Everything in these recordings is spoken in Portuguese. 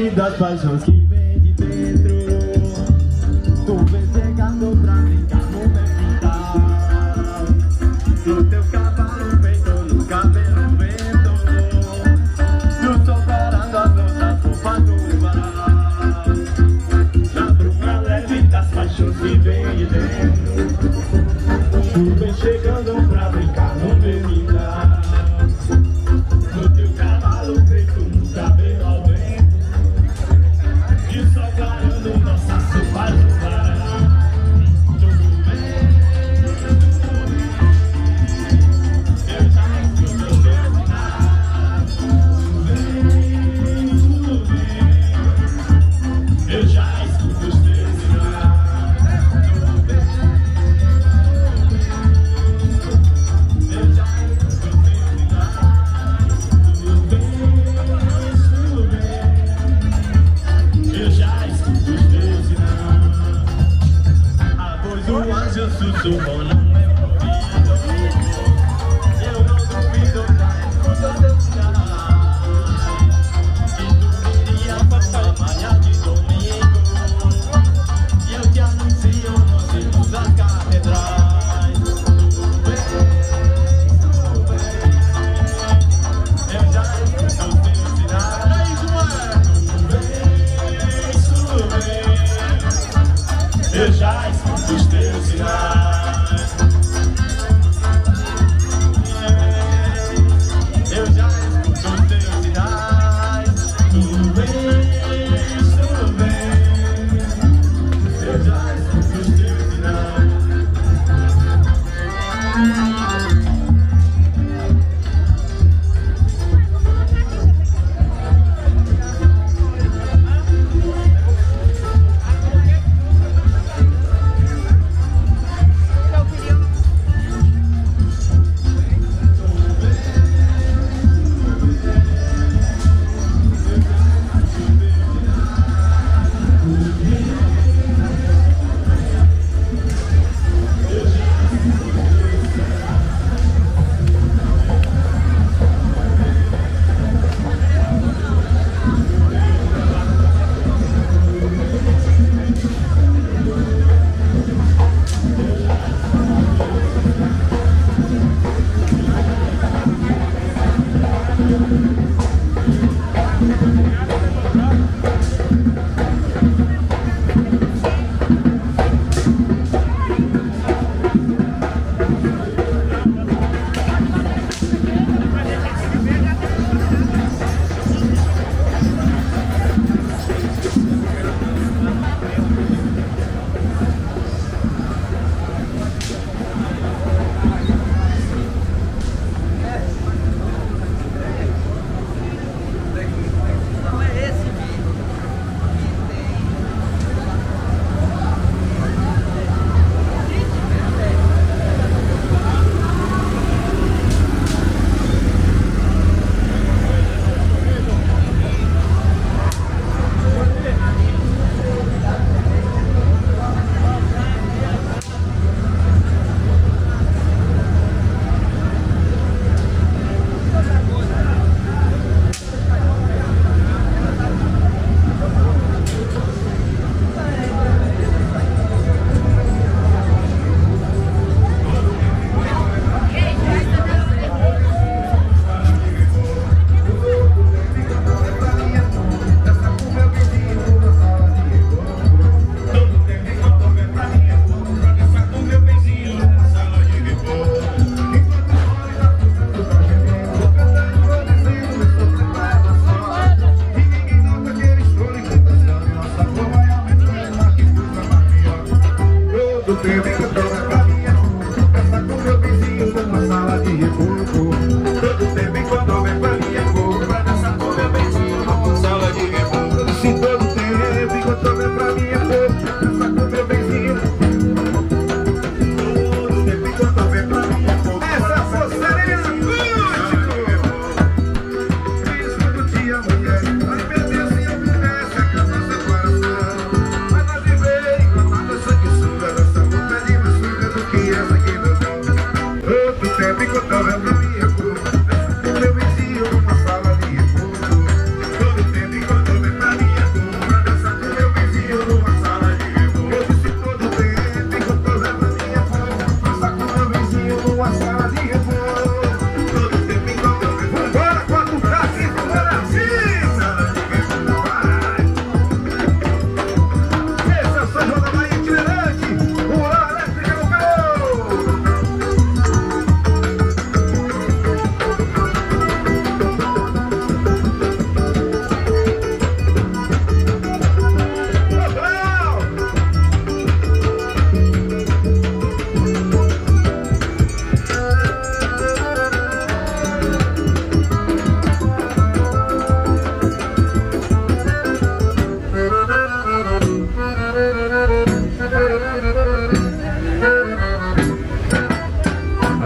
nome das paixões que vem de dentro. Tu vem chegando pra brincar no meu quintal. No teu cavalo peito, no cabelo vento. Eu tô parando as outras roupas do mar. Na bruma leve das paixões que vem de dentro. Tu vem chegando pra brincar no meu quintal. No teu cavalo peito, no cabelo ao vento.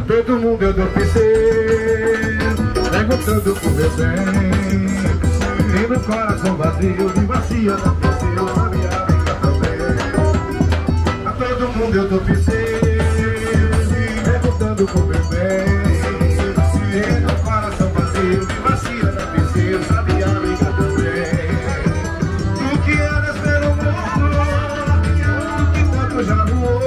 todo mundo eu dou pincel, perguntando por meu bem. Tendo o coração vazio, me vacia na pincel, na minha amiga também. A todo mundo eu dou pincel, perguntando por meu bem. Tendo o coração vazio, me vacia na pincel, na minha amiga também. O que eras pelo mundo, o que tanto já voou.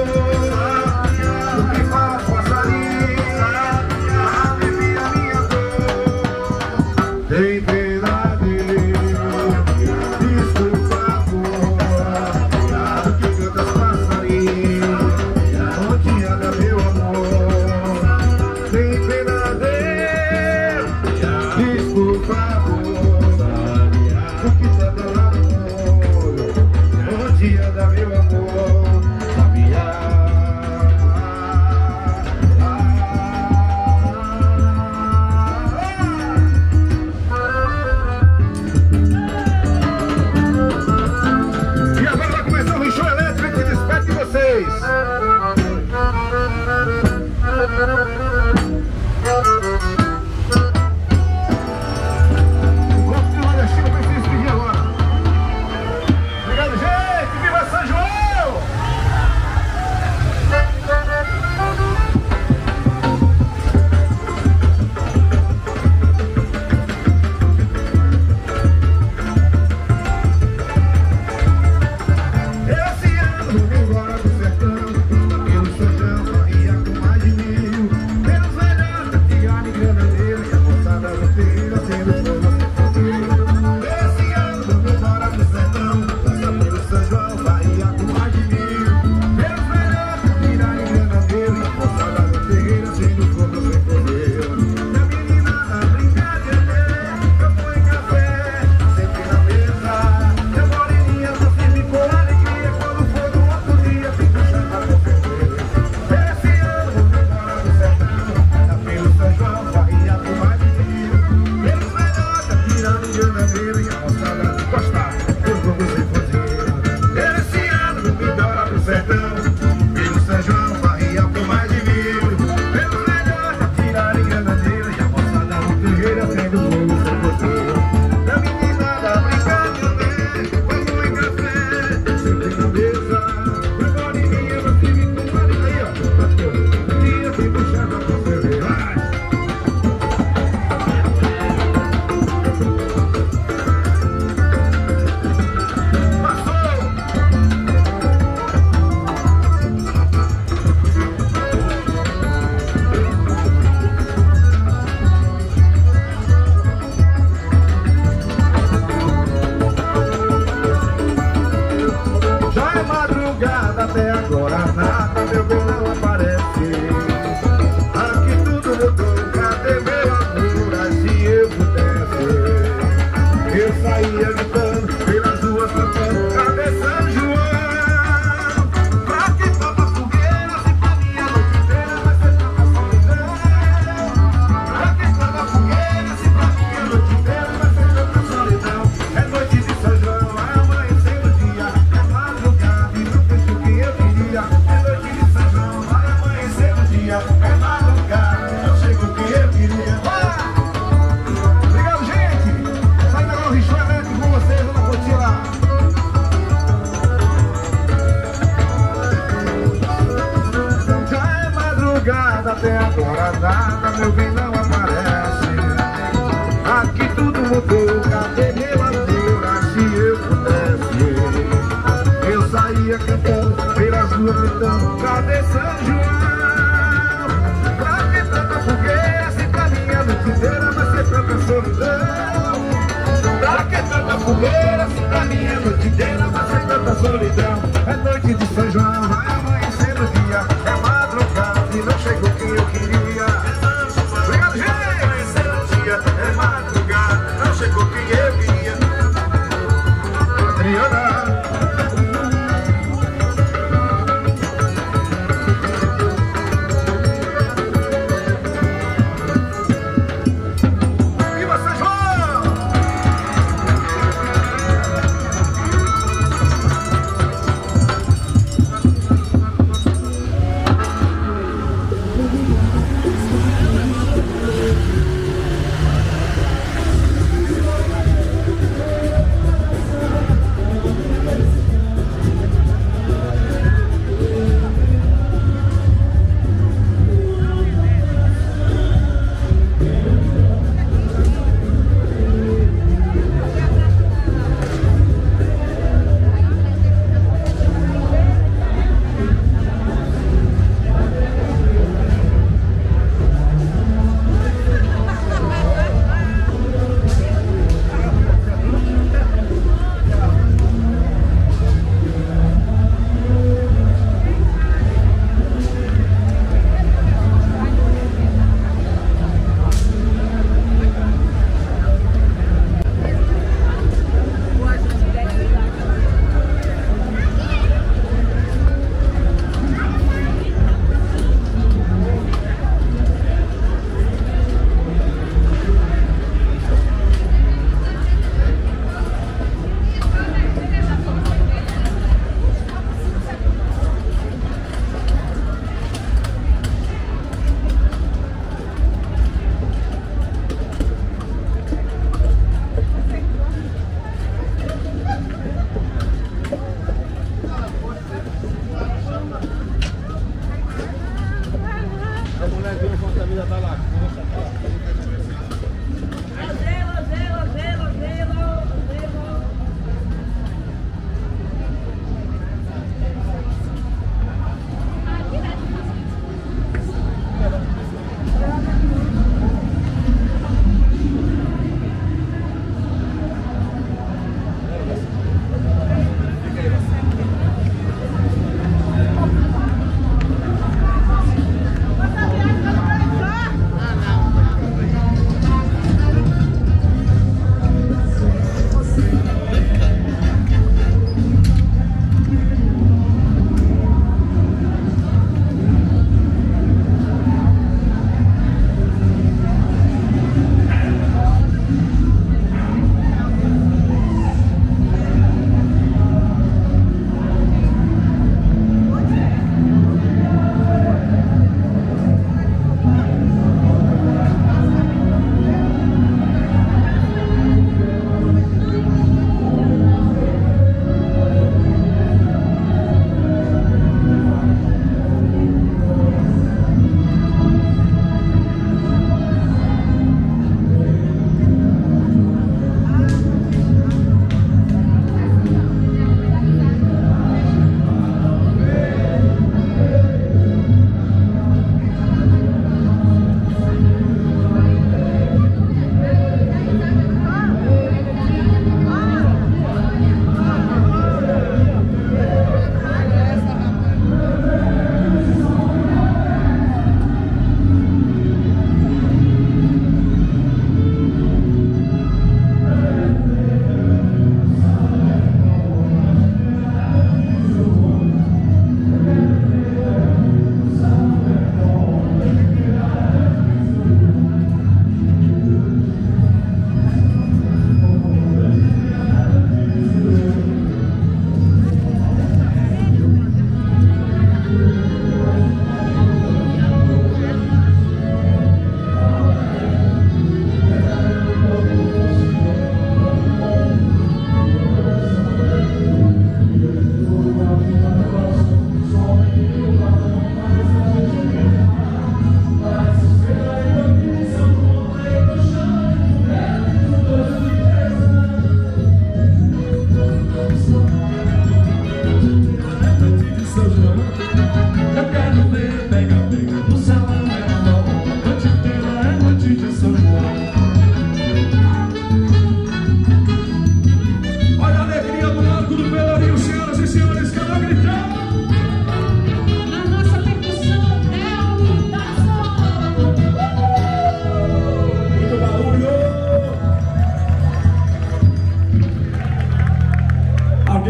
A mulher veio com a camisa da Lagosta.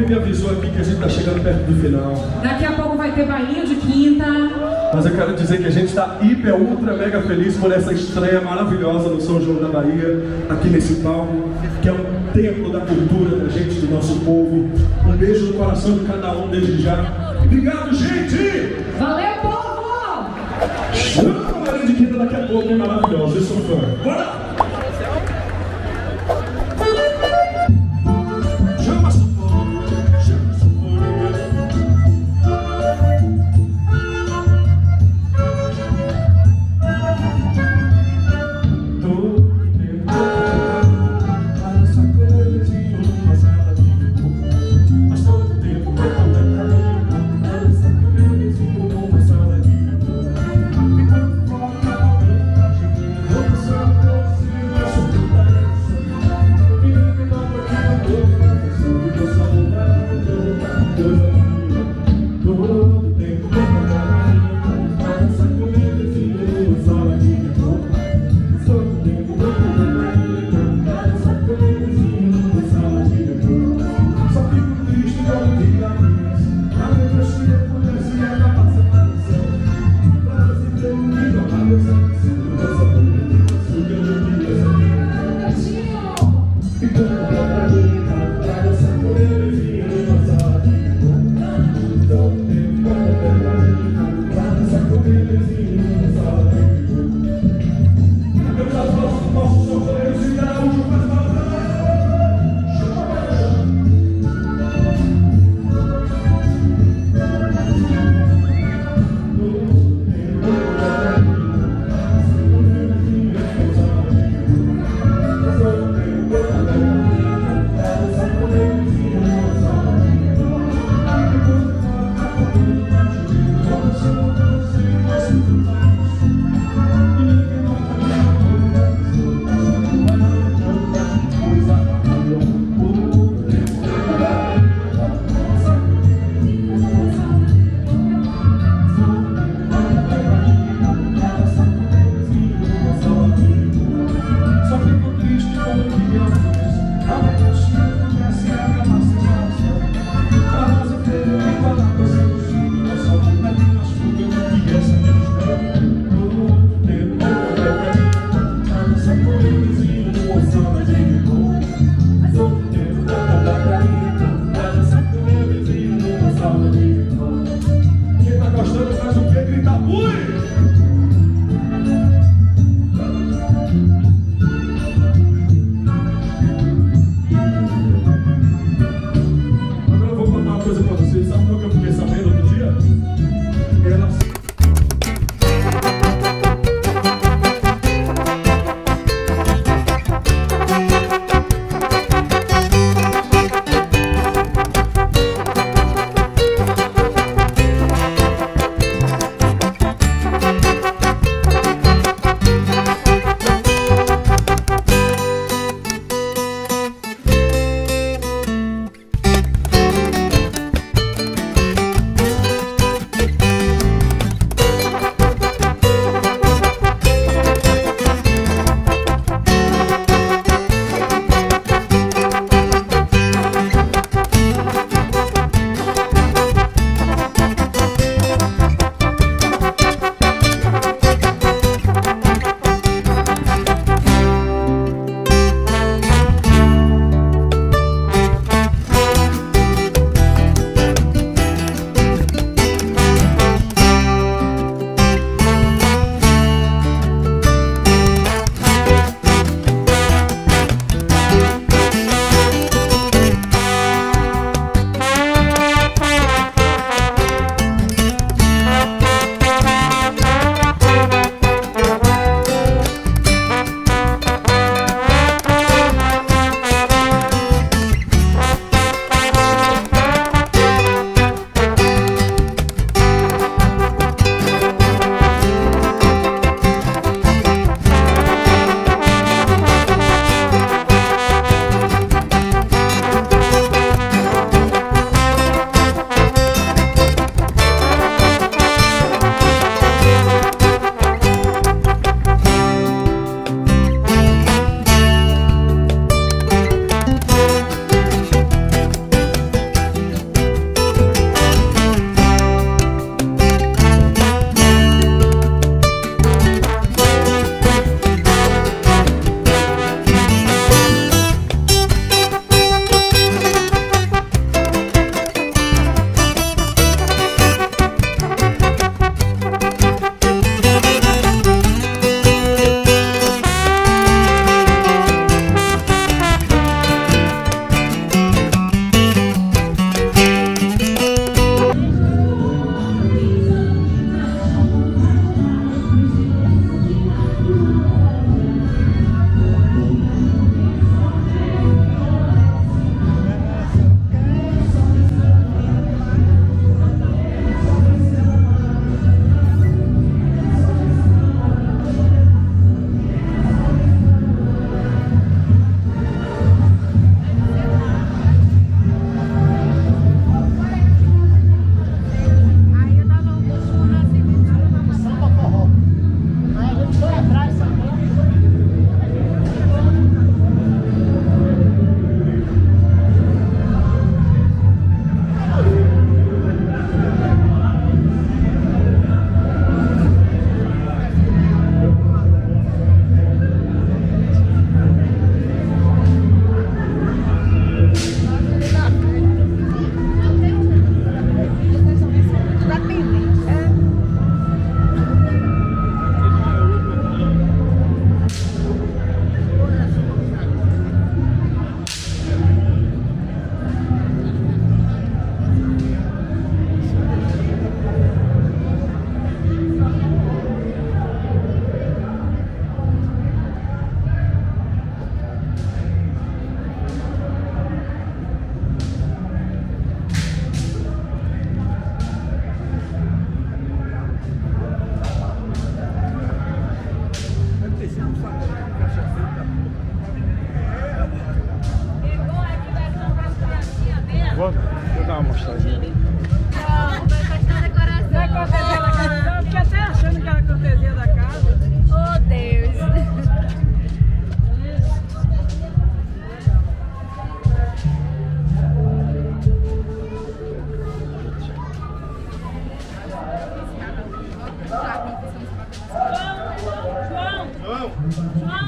Me avisou aqui que a gente tá chegando perto do final. Daqui a pouco vai ter bainha de quinta. Mas eu quero dizer que a gente tá hiper, ultra, mega feliz por essa estreia maravilhosa no São João da Bahia, aqui nesse palco, que é um templo da cultura da gente, do nosso povo. Um beijo no coração de cada um desde já. Obrigado, gente! Valeu, povo! Chama a bainha de quinta daqui a pouco, é maravilhosa, eu sou fã. Bora!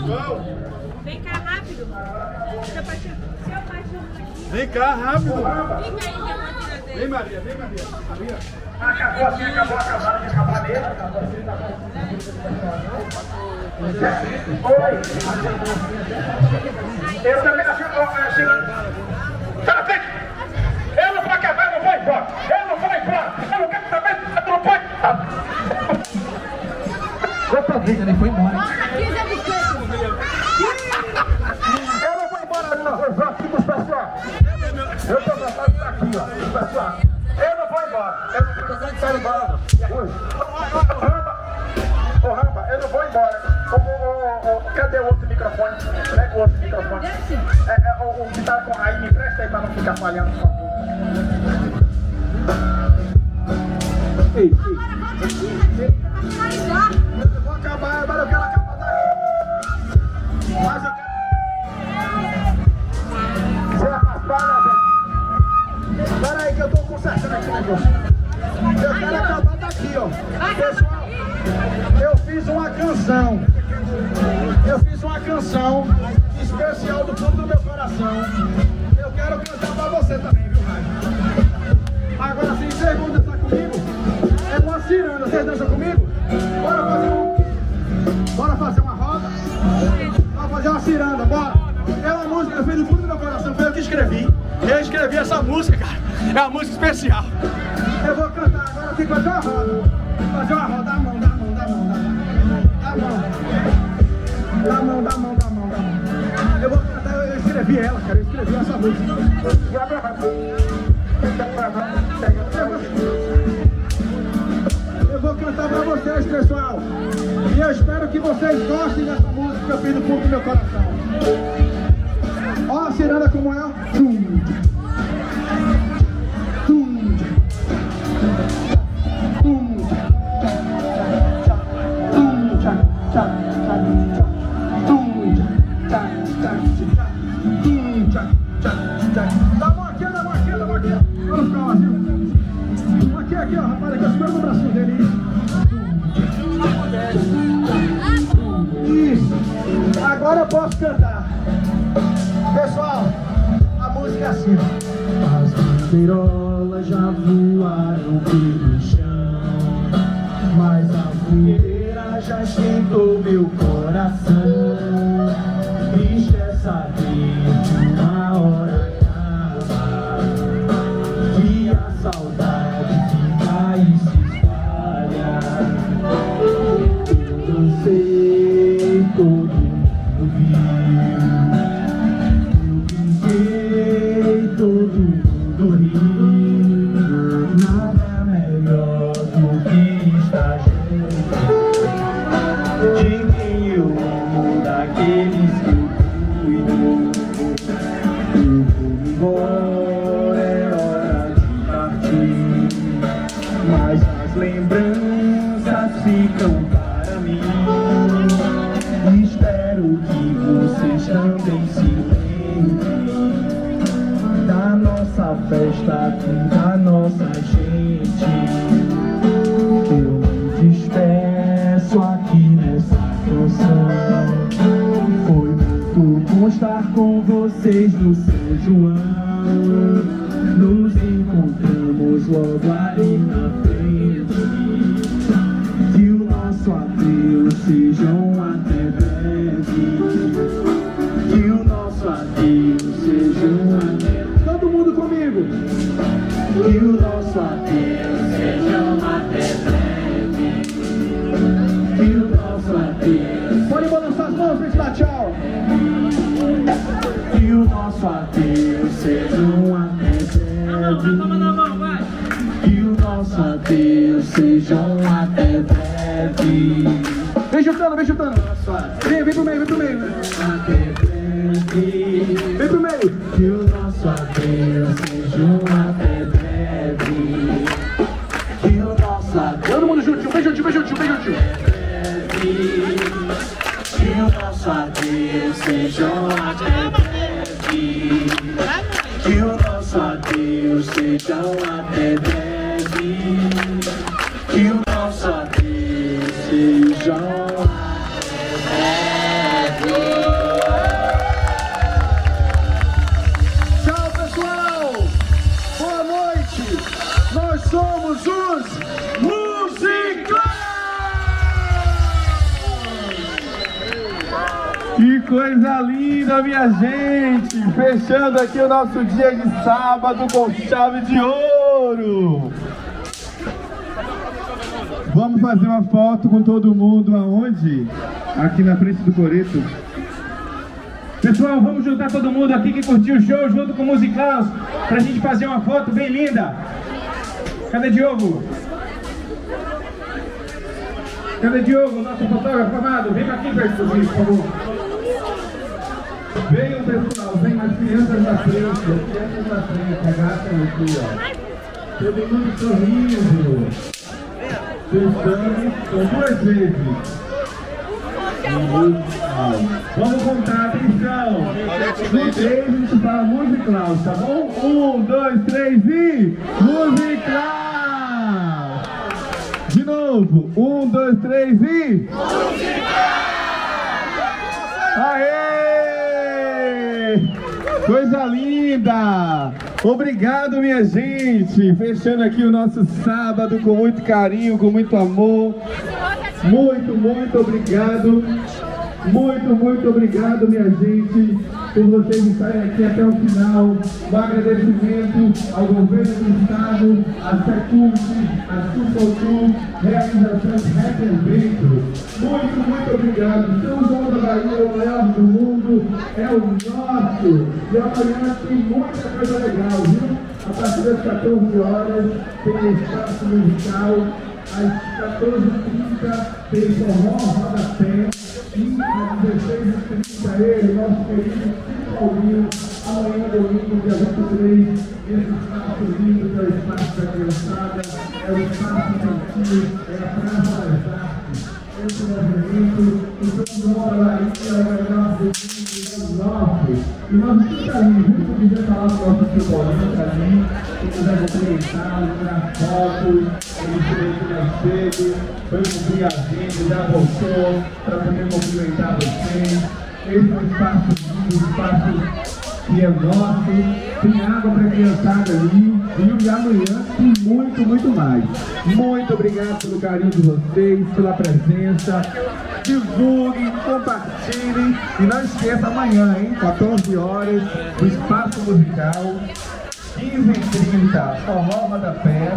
João! Vem cá rápido! Seu pai chama aqui! Vem cá rápido! Vem Maria, vem Maria! Maria! Acabou assim, acabou a casada de escapar dele! Acabou assim, acabou assim! Oi! Eu também achei que ela tem que... Ela pra acabar não vai embora! Ela não vai embora! Ela não quer saber! Ela não pode... Outra vez, ele foi embora. Nossa, aqui já me fez. Eu não vou embora, não. Eu vou aqui com os pessoal. Eu tô tratado daqui, ó. Os pessoal. Eu não vou embora. Eu não vou embora. Ô, Ramba, eu não vou embora. Cadê o outro microfone? Pega o outro microfone. O que tá com a raiz, me presta aí pra não ficar falhando, por favor. Ei. Canção especial do fundo do meu coração. Eu quero cantar pra você também, viu, Raio? Agora sim, vocês vão dançar comigo? É uma ciranda, vocês dançam comigo? Bora fazer uma roda? Bora fazer uma ciranda, bora! É uma música que eu fiz do fundo do meu coração, foi eu que escrevi. Eu escrevi essa música, cara. É uma música especial. Eu vou cantar agora sim, fazer uma roda. Fazer uma roda, dá a mão. Eu vou cantar, eu escrevi ela, cara, eu escrevi essa música. Vai pra lá, eu vou cantar pra vocês, pessoal. E eu espero que vocês gostem dessa música que eu fiz no fundo do meu coração. Ó a ciranda como é. Agora eu posso cantar. Pessoal, a música é assim. As bandeirolas já voaram pelo chão, mas a fogueira já esquentou meu coração. Triste é saber que a hora acaba, que a saudade fica e se espalha. Eu não sei todo. Festa da nossa gente, eu me despeço aqui nessa canção. Foi muito bom estar com vocês no São João. Nos encontramos logo ali na frente. Que o nosso adeus seja um até breve. Que o nosso adeus seja um até breve. Todo mundo comigo! Que o nosso adeus seja um até breve. Que o nosso adeus. Pode balançar as mãos pra gente dar tchau! Que o nosso adeus seja um até breve. Toma na mão, vai! Que o nosso adeus seja um até breve. Vem chutando, vem chutando! Vem pro meio, vem pro meio! Até breve. Vem pro meio! Que o nosso adeus seja um até breve. Que o nosso adeus. Todo mundo juntinho, bem juntinho, bem juntinho, bem juntinho. Que o nosso adeus seja um até breve. Que o nosso adeus seja um até breve. Que o nosso adeus seja um até breve. Que coisa linda, minha gente! Fechando aqui o nosso dia de sábado com chave de ouro! Vamos fazer uma foto com todo mundo, aonde? Aqui na frente do Coreto. Pessoal, vamos juntar todo mundo aqui que curtiu o show junto com o Musiclaus pra gente fazer uma foto bem linda. Cadê Diogo? Cadê Diogo, nosso fotógrafo amado? Vem aqui perto do vídeo, por favor. Venham, pessoal, vem as crianças na frente, agatam aqui, ó. Todo mundo sorrindo. Testando, são duas vezes. Vamos contar, atenção. No 3 a gente fala Musiclaus, tá bom? 1, 2, 3 e... Musiclaus! De novo, 1, 2, 3 e... Musiclaus! Aê! Coisa linda! Obrigado, minha gente! Fechando aqui o nosso sábado com muito carinho, com muito amor. Muito obrigado. Muito obrigado, minha gente, por vocês estarem aqui até o final. Um agradecimento ao governo do estado, à SECULT, à SUPOTU, realizações Represento. Muito obrigado. São João da Bahia é o maior do mundo, é o nosso. E amanhã tem muita coisa legal, viu? A partir das 14 horas tem espaço musical. Às 14h30 tem forró, rodapé. E às 16h30 ele, nosso querido Tio Paulinho. Amanhã, domingo, dia 23, esse espaço lindo é o espaço da criançada, é o espaço infantil, é a Praça das Artes. Esse movimento, o São João da Bahia é o nosso lindo, é o nosso. E nós estamos ali, se você quiser falar com o nosso Tio Paulinho também, se quiser cumprimentar, tirar fotos. Ele chegou foi cumprir a agenda, já voltou para poder cumprimentar vocês. Esse é um espaço lindo, um espaço que é nosso. Tem água para criançada ali e amanhã tem muito mais. Muito obrigado pelo carinho de vocês, pela presença. Divulguem, compartilhem e não esqueça amanhã, hein? 14 horas, o espaço musical, 15h30, forró rodapé.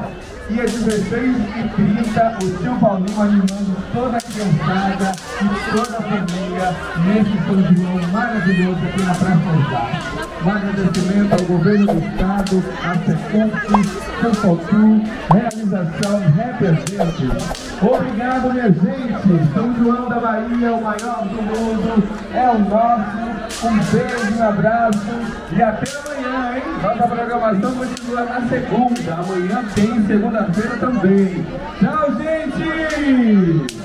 E às 16h30, o Tio Paulinho animando toda a criançada e toda a família nesse São João maravilhoso aqui na Praça das Artes. Um agradecimento ao governo do estado, à SECOMP, SUPOTU, realização Represento. Obrigado, minha gente! São João da Bahia, o maior do mundo, é o nosso. Um beijo, um abraço e até amanhã, hein? Nossa programação continua na segunda. Amanhã tem segunda-feira também. Tchau, gente!